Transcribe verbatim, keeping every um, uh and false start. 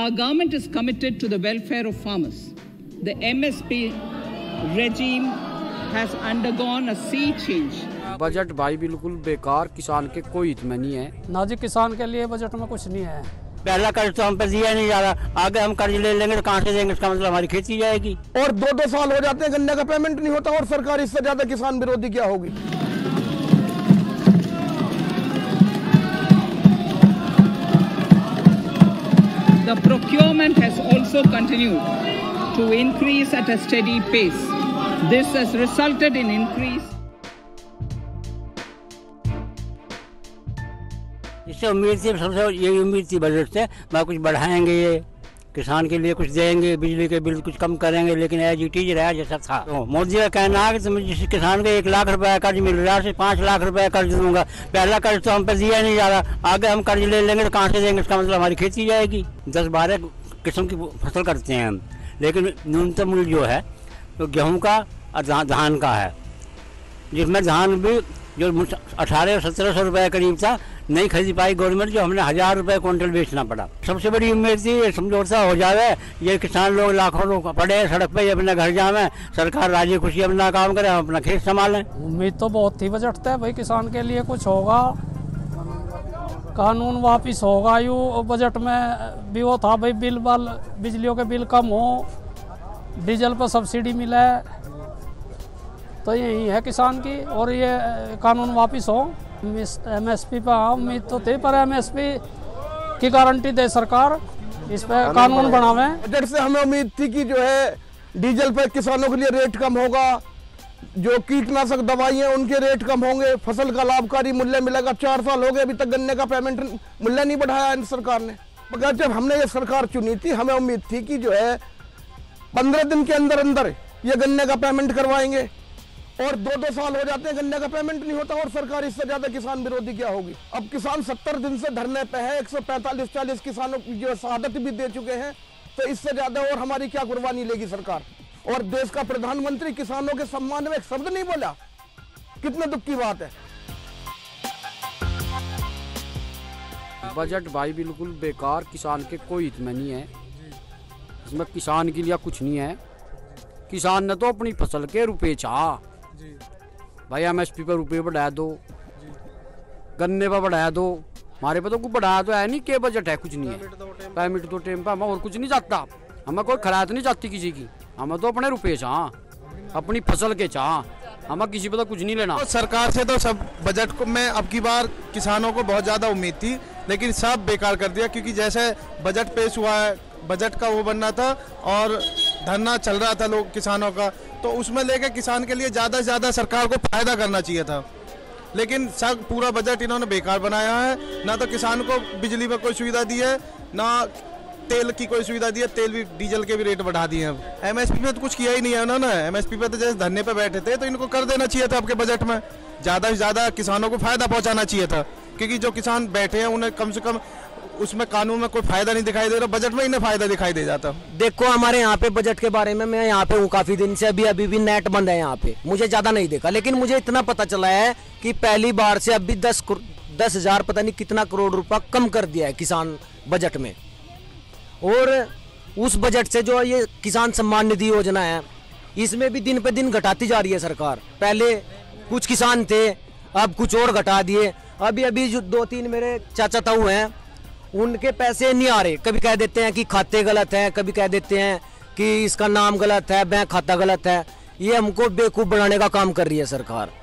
Our government is committed to the welfare of farmers. The M S P regime has undergone a sea change. Budget भाई बिल्कुल बेकार, किसान के कोई हित में नहीं है ना जी। किसान के लिए बजट में कुछ नहीं है। पहला कर्ज तो हम पे दिया नहीं जा रहा, आगे हम कर्ज ले लेंगे तो कहाँ से देंगे? इसका मतलब हमारी खेती जाएगी। और दो दो साल हो जाते हैं, गन्ने का पेमेंट नहीं होता, और सरकार इससे ज्यादा किसान विरोधी क्या होगी? The procurement has also continued to increase at a steady pace. This has resulted in increase. इससे उम्मीद थी, सबसे यही उम्मीद थी बजट से, वहाँ कुछ बढ़ाएंगे, ये किसान के लिए कुछ देंगे, बिजली के बिल कुछ कम करेंगे, लेकिन एज इट इज रहा जैसा था। तो मोदी का कहना है कि तुम जिस किसान को एक लाख रुपए कर्ज मिल रहा है, पाँच लाख रुपए कर्ज दूंगा। पहला कर्ज तो हम पे दिया नहीं जा रहा, आगे हम कर्ज ले लेंगे तो कहाँ से देंगे? इसका मतलब हमारी खेती जाएगी। दस बारह किस्म की फसल करते हैं हम, लेकिन न्यूनतम मूल्य जो है तो गेहूँ का और धान का है, जिसमें धान भी जो अठारह सत्रह सौ रुपये करीब था, नहीं खरीद पाई गवर्नमेंट, जो हमने हजार रुपये क्विंटल बेचना पड़ा। सबसे बड़ी उम्मीद थी ये समझौता हो जावे, ये किसान लोग लाखों लोग पड़े सड़क पे, अपने घर जावें, सरकार राजी खुशी अपना काम करे, हम अपना खेत संभालें। उम्मीद तो बहुत थी बजट से, भाई किसान के लिए कुछ होगा, कानून वापिस होगा। यू बजट में भी वो था भाई, बिल बल बिजलियों के बिल कम हो, डीजल पर सब्सिडी मिले, तो यही है किसान की। और ये कानून वापस हो एमएसपी पर। हाँ उम्मीद तो थी, पर एमएसपी की गारंटी दे सरकार, इस पर कानून बनावे। बजट से हमें उम्मीद थी कि जो है डीजल पर किसानों के लिए रेट कम होगा, जो कीटनाशक दवाई हैं उनके रेट कम होंगे, फसल का लाभकारी मूल्य मिलेगा। चार साल हो गए अभी तक गन्ने का पेमेंट मूल्य नहीं बढ़ाया इन सरकार ने। मगर जब हमने ये सरकार चुनी थी, हमें उम्मीद थी कि जो है पंद्रह दिन के अंदर अंदर ये गन्ने का पेमेंट करवाएंगे, और दो दो साल हो जाते हैं, गन्ने का पेमेंट नहीं होता, और सरकार इससे ज्यादा किसान विरोधी क्या होगी? अब किसान सत्तर दिन से धरने पे है, एक सौ पैंतालीस चालीस किसानों की जो शहादत भी दे चुके हैं, तो इससे ज्यादा और हमारी क्या कुर्बानी लेगी सरकार? और देश का प्रधानमंत्री किसानों के सम्मान में एक शब्द नहीं बोला, कितने दुख की बात है। बजट भाई बिल्कुल बेकार, किसान के कोई हित में नहीं है, इसमें किसान के लिए कुछ नहीं है। किसान ने तो अपनी फसल के रुपये चाह भाई, एमएसपी पर रुपये बढ़ाया दो, गन्ने पर बढ़ाया दो, हमारे पे तो कुछ बढ़ाया तो है नहीं। के बजट है कुछ नहीं है, पेमेंट दो टाइम पर, हमें और कुछ नहीं जाता, हमें कोई खरात नहीं जाती किसी की, हमें तो अपने रुपये चाह, अपनी फसल के चाह, हमें किसी पे तो कुछ नहीं लेना। तो सरकार से तो सब बजट में अब की बार किसानों को बहुत ज़्यादा उम्मीद थी, लेकिन सब बेकार कर दिया, क्योंकि जैसे बजट पेश हुआ है, बजट का वो बनना था और धरना चल रहा था लोग किसानों का, तो उसमें लेके किसान के लिए ज़्यादा से ज़्यादा सरकार को फायदा करना चाहिए था, लेकिन सब पूरा बजट इन्होंने बेकार बनाया है। ना तो किसान को बिजली पर कोई सुविधा दी है, ना तेल की कोई सुविधा दी है, तेल भी डीजल के भी रेट बढ़ा दिए हैं। एमएसपी में तो कुछ किया ही नहीं है उन्होंने। एमएसपी पे तो जैसे धरने पर बैठे थे, तो इनको कर देना चाहिए था आपके बजट में, ज़्यादा से ज़्यादा किसानों को फायदा पहुँचाना चाहिए था, क्योंकि जो किसान बैठे हैं उन्हें कम से कम उसमें कानून में कोई फायदा नहीं दिखाई दे रहा, बजट में इन्हें फायदा दिखाई दे जाता। देखो हमारे यहाँ पे बजट के बारे में, मैं यहाँ पे हूँ काफी दिन से, अभी अभी भी नेट बंद है यहाँ पे, मुझे ज्यादा नहीं देखा, लेकिन मुझे इतना पता चला है कि पहली बार से अभी दस दस हजार पता नहीं कितना करोड़ रुपया कम कर दिया है किसान बजट में। और उस बजट से जो ये किसान सम्मान निधि योजना है, इसमें भी दिन पे दिन घटाती जा रही है सरकार। पहले कुछ किसान थे, अब कुछ और घटा दिए। अभी अभी जो दो तीन मेरे चाचा ताऊ हैं, उनके पैसे नहीं आ रहे, कभी कह देते हैं कि खाते गलत हैं, कभी कह देते हैं कि इसका नाम गलत है, बैंक खाता गलत है। ये हमको बेवकूफ़ बनाने का काम कर रही है सरकार।